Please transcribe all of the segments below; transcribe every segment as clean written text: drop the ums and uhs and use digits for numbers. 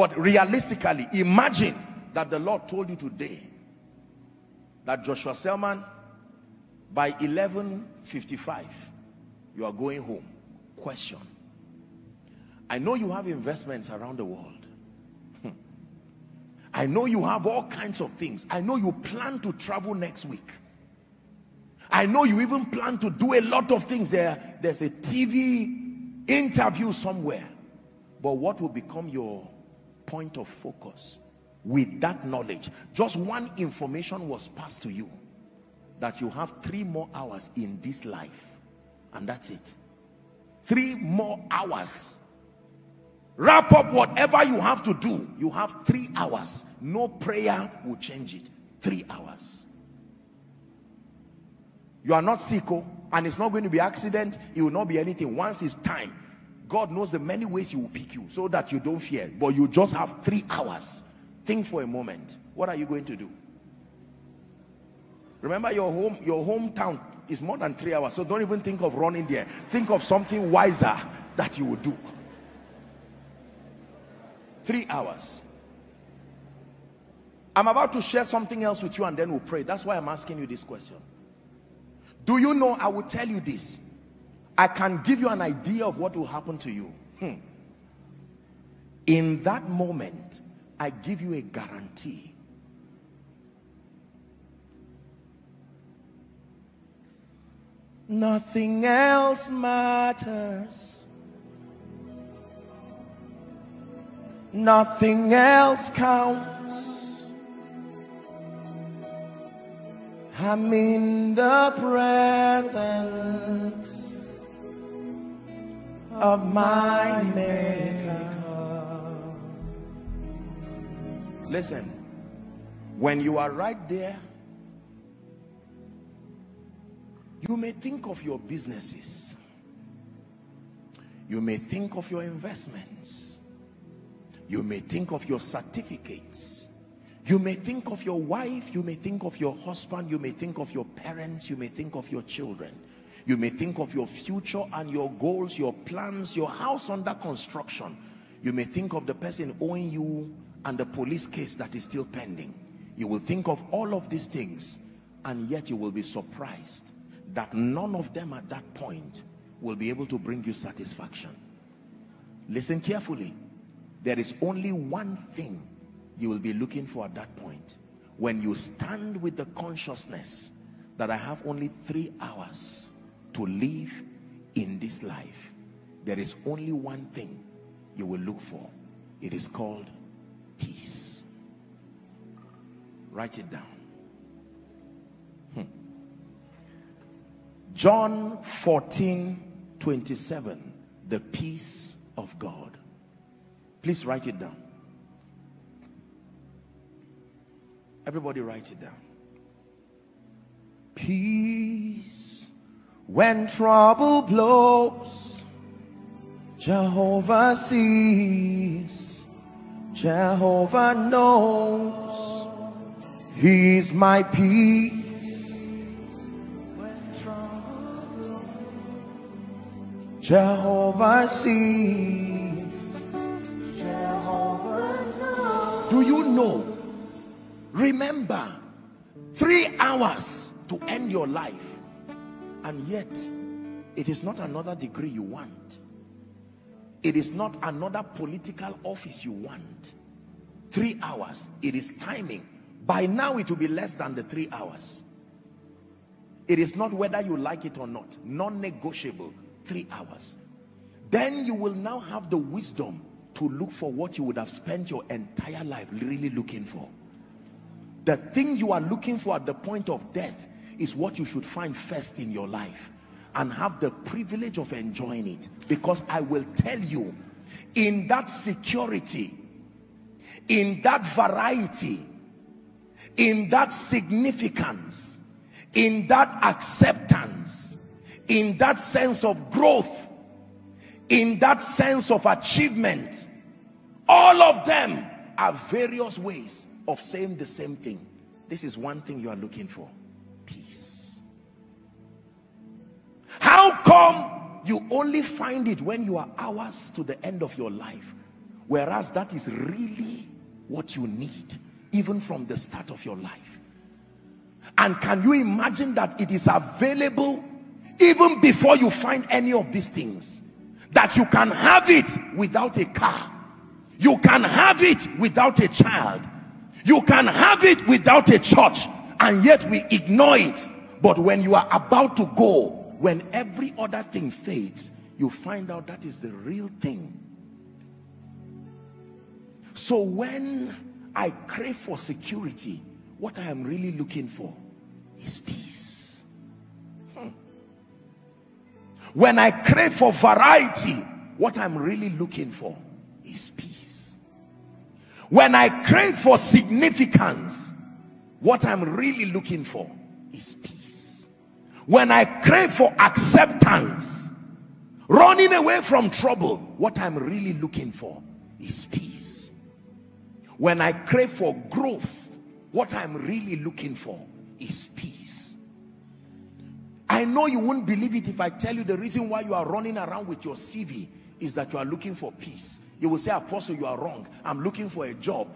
But realistically, imagine that the Lord told you today that Joshua Selman, by 11:55, you are going home. Question. I know you have investments around the world. I know you have all kinds of things. I know you plan to travel next week. I know you even plan to do a lot of things. There's a TV interview somewhere. But what will become your point of focus? With that knowledge, just one information was passed to you, that you have 3 more hours in this life, and that's it. 3 more hours. Wrap up whatever you have to do. You have 3 hours. No prayer will change it. 3 hours. You are not sick, and it's not going to be accident. It will not be anything. Once it's time, God knows the many ways he will pick you so that you don't fear. But you just have 3 hours. Think for a moment. What are you going to do? Remember, your hometown is more than 3 hours. So don't even think of running there. Think of something wiser that you will do. 3 hours. I'm about to share something else with you, and then we'll pray. That's why I'm asking you this question. Do you know, I will tell you this. I can give you an idea of what will happen to you. In that moment, I give you a guarantee. Nothing else matters. Nothing else counts. I'm in the presence of my Maker. Listen, when you are right there, you may think of your businesses. You may think of your investments. You may think of your certificates. You may think of your wife. You may think of your husband. You may think of your parents. You may think of your children. You may think of your future and your goals, your plans, your house under construction. You may think of the person owing you and the police case that is still pending. You will think of all of these things, and yet you will be surprised that none of them at that point will be able to bring you satisfaction. Listen carefully. There is only one thing you will be looking for at that point. When you stand with the consciousness that I have only 3 hours to live in this life, there is only one thing you will look for. It is called peace. Write it down. John 14:27, the peace of God. Please write it down. Everybody write it down. Peace when trouble blows, Jehovah sees, Jehovah knows, he's my peace. When trouble blows, Jehovah sees. Do you know? Remember, 3 hours to end your life, and yet it is not another degree you want. It is not another political office you want. 3 hours. It is timing. By now it will be less than the 3 hours. It is not whether you like it or not. Non-negotiable. 3 hours. Then you will now have the wisdom to look for what you would have spent your entire life really looking for. The thing you are looking for at the point of death is what you should find first in your life and have the privilege of enjoying it. Because I will tell you, in that security, in that variety, in that significance, in that acceptance, in that sense of growth, in that sense of achievement, all of them are various ways of saying the same thing. This is one thing you are looking for: peace. How come you only find it when you are hours to the end of your life? Whereas that is really what you need, even from the start of your life. And can you imagine that it is available even before you find any of these things? That you can have it without a car. You can have it without a child. You can have it without a church. And yet we ignore it. But when you are about to go, when every other thing fades, you find out that is the real thing. So when I crave for security, what I am really looking for is peace. When I crave for variety, what I'm really looking for is peace. When I crave for significance, what I'm really looking for is peace. When I crave for acceptance, running away from trouble, what I'm really looking for is peace. When I crave for growth, what I'm really looking for is peace. I know you won't believe it if I tell you the reason why you are running around with your CV is that you are looking for peace. You will say, Apostle, you are wrong. I'm looking for a job.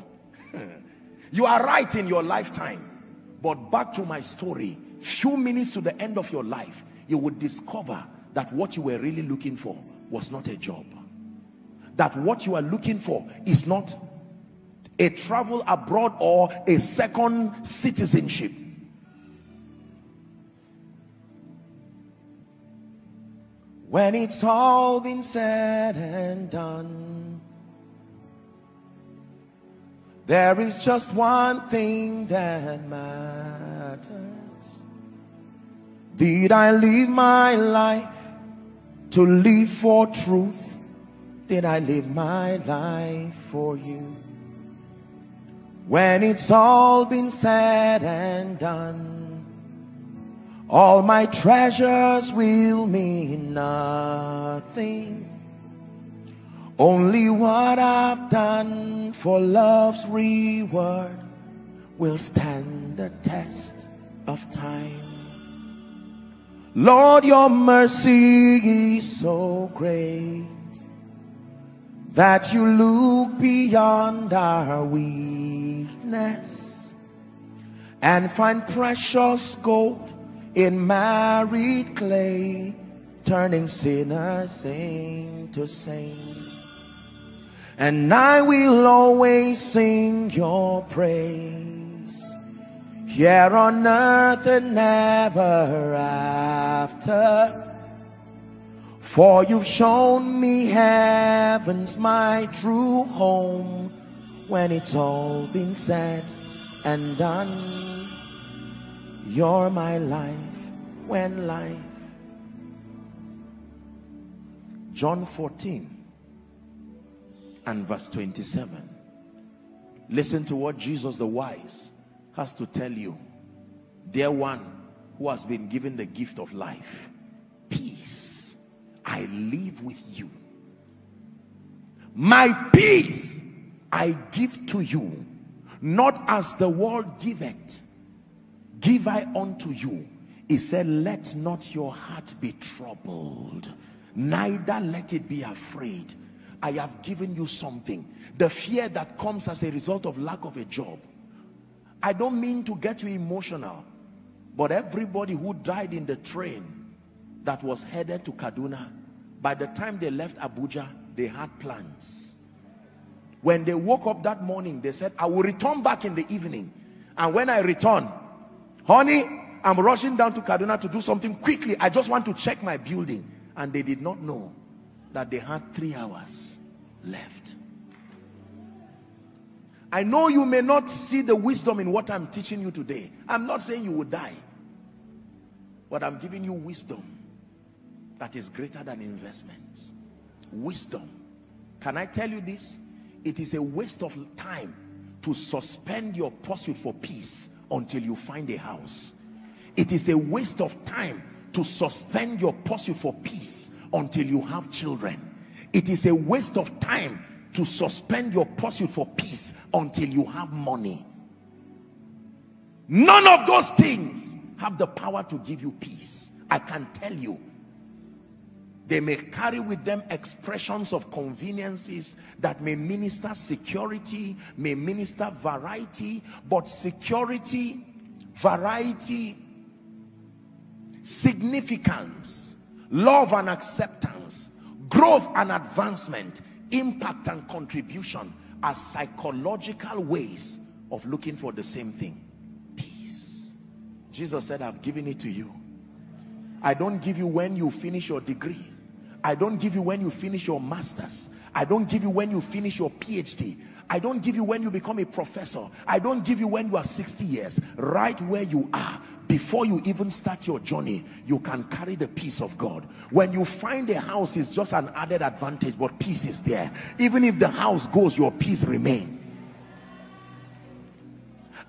You are right in your lifetime. But back to my story, few minutes to the end of your life, you would discover that what you were really looking for was not a job. That what you are looking for is not a travel abroad or a second citizenship. When it's all been said and done, there is just one thing that matters. Did I live my life to live for truth? Did I live my life for you? When it's all been said and done, all my treasures will mean nothing. Only what I've done for love's reward will stand the test of time. Lord, your mercy is so great that you look beyond our weakness and find precious gold in married clay, turning sinners into saints. And I will always sing your praise here on earth and ever after, for you've shown me heaven's my true home. When it's all been said and done, you're my life when life. John 14:27. Listen to what Jesus the wise has to tell you. Dear one who has been given the gift of life, peace, I live with you. My peace I give to you, not as the world giveth, give I unto you. He said, let not your heart be troubled, neither let it be afraid. I have given you something. The fear that comes as a result of lack of a job. I don't mean to get you emotional, but everybody who died in the train that was headed to Kaduna, by the time they left Abuja, they had plans. When they woke up that morning, they said, I will return back in the evening. And when I return, honey, I'm rushing down to Kaduna to do something quickly. I just want to check my building. And they did not know that they had 3 hours left. I know you may not see the wisdom in what I'm teaching you today. I'm not saying you will die, but I'm giving you wisdom that is greater than investments. Wisdom. Can I tell you this? It is a waste of time to suspend your pursuit for peace until you find a house. It is a waste of time to suspend your pursuit for peace until you have children. It is a waste of time to suspend your pursuit for peace until you have money. None of those things have the power to give you peace. I can tell you. They may carry with them expressions of conveniences that may minister security, may minister variety, but security, variety, significance, love and acceptance, growth and advancement, impact and contribution are psychological ways of looking for the same thing. Peace. Jesus said, I've given it to you. I don't give you when you finish your degree. I don't give you when you finish your master's. I don't give you when you finish your PhD. I don't give you when you become a professor. I don't give you when you are 60 years. Right where you are, before you even start your journey, you can carry the peace of God. When you find a house, it's just an added advantage, but peace is there. Even if the house goes, your peace remains.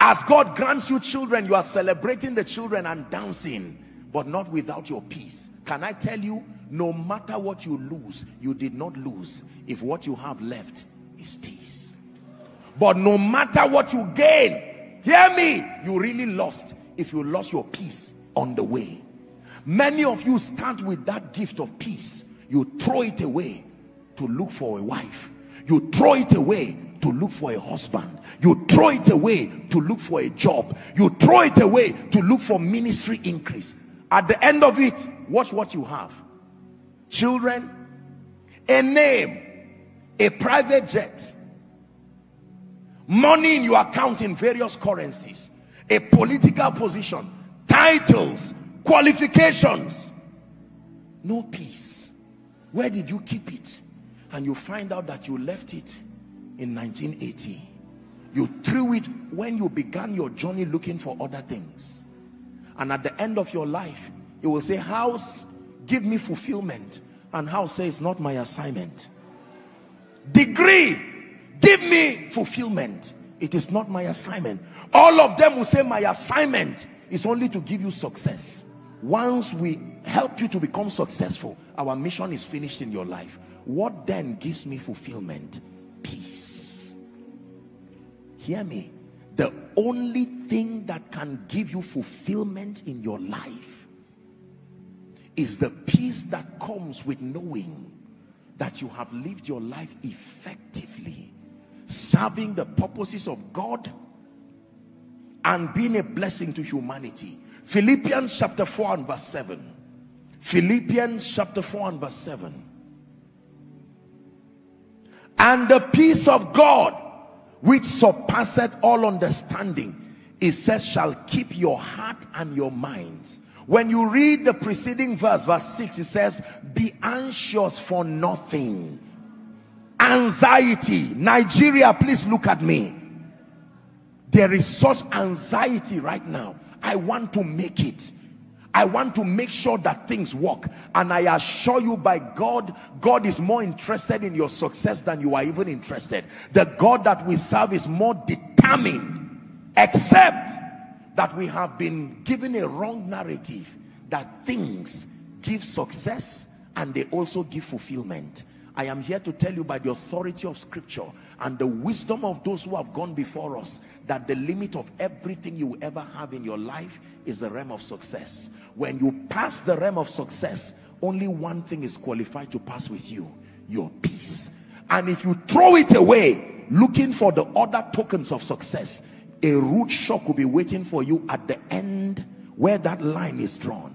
As God grants you children, you are celebrating the children and dancing, but not without your peace. Can I tell you, no matter what you lose, you did not lose if what you have left is peace. But no matter what you gain, hear me, you really lost if you lost your peace on the way. Many of you start with that gift of peace. You throw it away to look for a wife. You throw it away to look for a husband. You throw it away to look for a job. You throw it away to look for ministry increase. At the end of it, watch what you have. Children, a name, a private jet, money in your account in various currencies, a political position, titles, qualifications. No peace. Where did you keep it? And you find out that you left it in 1980. You threw it when you began your journey looking for other things. And at the end of your life, you will say, house, give me fulfillment. And house says, not my assignment. Degree, give me fulfillment. It is not my assignment. All of them will say, my assignment is only to give you success. Once we help you to become successful, our mission is finished in your life. What then gives me fulfillment? Peace. Hear me. The only thing that can give you fulfillment in your life is the peace that comes with knowing that you have lived your life effectively, serving the purposes of God and being a blessing to humanity. Philippians chapter 4 and verse 7. Philippians chapter 4 and verse 7. And the peace of God, which surpasseth all understanding, it says, shall keep your heart and your minds. When you read the preceding verse, verse 6, it says, be anxious for nothing. Anxiety. Nigeria, please look at me. There is such anxiety right now. I want to make it. I want to make sure that things work. And I assure you by God, God is more interested in your success than you are even interested. The God that we serve is more determined, except that we have been given a wrong narrative that things give success and they also give fulfillment. I am here to tell you by the authority of scripture and the wisdom of those who have gone before us that the limit of everything you ever have in your life is the realm of success. When you pass the realm of success, only one thing is qualified to pass with you, your peace. And if you throw it away looking for the other tokens of success, a rude shock will be waiting for you at the end where that line is drawn.